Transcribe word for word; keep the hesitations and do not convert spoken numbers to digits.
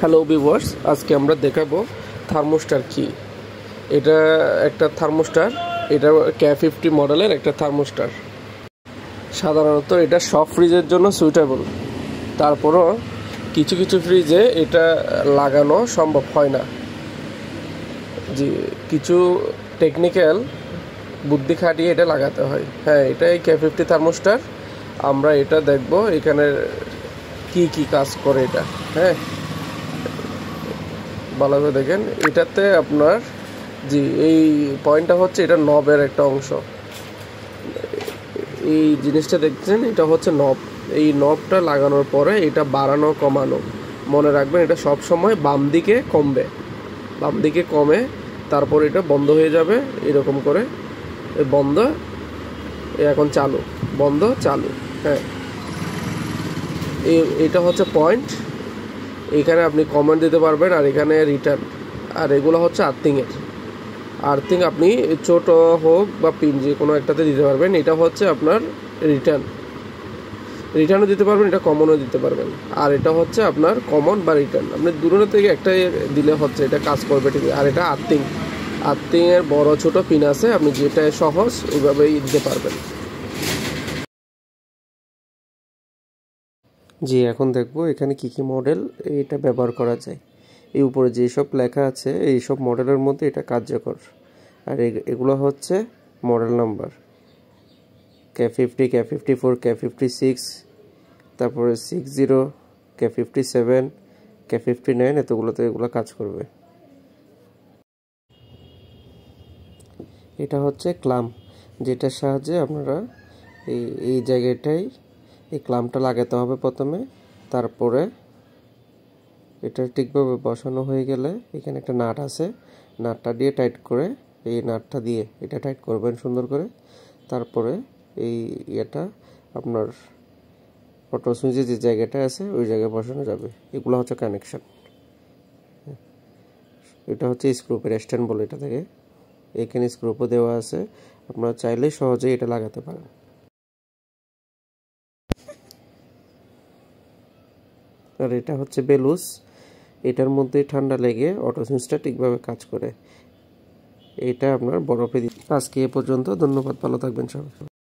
Hello viewers आज के आमरा देखाबो थार्मोस्टार की एटा एकटा थार्मोस्टार एटा के फिफ्टी मॉडलेर एकटा थार्मोस्टार साधारणत एटा सब फ्रिजर जोन्नो सुइटेबल तारपरो किछु किछु फ्रिजे एटा लागानो सम्भव हय ना जी किछु टेक्निकल बुद्धि खाटिये एटा लागाते हय हाँ एटा के फिफ्टी थार्मोस्टार आमरा एटा देखबो एखाने की की काज करे एटा हाँ ভালো করে দেখেন এটাতে আপনার জি এই পয়েন্টটা হচ্ছে এটা নবের একটা অংশ এই জিনিসটা দেখছেন এটা হচ্ছে নব এই নবটা লাগানোর পরে এটা বাড়ানো কমানো মনে রাখবেন এটা সব সময় বাম দিকে কমবে বাম দিকে কমে তারপর এটা বন্ধ হয়ে যাবে এরকম করে বন্ধ এখন চালু বন্ধ চালু হ্যাঁ এই এটা হচ্ছে পয়েন্ট এখানে আপনি কমেন্ট দিতে পারবেন আর এখানে রিটার্ন আর এগুলো হচ্ছে আর্থিং এর আর্থিং আপনি ছোট হোক বা পিন যে কোনো একটাতে দিতে পারবেন এটা হচ্ছে আপনার রিটার্ন রিটার্নও দিতে পারবেন এটা কমনও দিতে পারবেন আর এটা হচ্ছে আপনার কমন বা রিটার্ন আপনি দুটো থেকে একটা দিলে হচ্ছে এটা কাজ করবে ঠিক আর এটা আর্থিং আর্থিং এর বড় ছোট পিন আছে আপনি যেটা সহজ ওইভাবেই দিতে পারবেন জি এখন দেখব এখানে কি কি মডেল এটা ব্যবহার করা যায় এই উপরে যে সব লেখা আছে এই সব মডেলের মধ্যে এটা কার্যকর আর এগুলো হচ্ছে model number K fifty K fifty four K fifty six তারপরে sixty K fifty seven K fifty nine এতগুলোতে এগুলো কাজ করবে এটা হচ্ছে ক্লাম্প যেটার সাহায্যে আপনারা এই এই জায়গাটাই এই ক্লাম্পটা লাগাতে হবে প্রথমে তারপরে এটা ঠিকভাবে বসানো হয়ে গেলে এখানে একটা নাট আছে নাটটা দিয়ে টাইট করে এই নাটটা দিয়ে এটা টাইট করবেন সুন্দর করে তারপরে এই এটা আপনার অটো সুইচে যে জায়গাটা আছে ওই জায়গায় বসানো যাবে এগুলো হচ্ছে কানেকশন এটা হচ্ছে স্ক্রুপের স্ট্যান্ড বলে এটা থেকে এখানে স্ক্রুপও দেওয়া আছে আপনারা চাইলে সহজেই এটা লাগাতে পারেন আর এটা হচ্ছে বেলুস এটার মধ্যে ঠান্ডা লেগে অটো সুইচটা ঠিকভাবে কাজ করে এটা আপনার বরফে দিন আজকে এ পর্যন্ত ধন্যবাদ ভালো থাকবেন সবাই।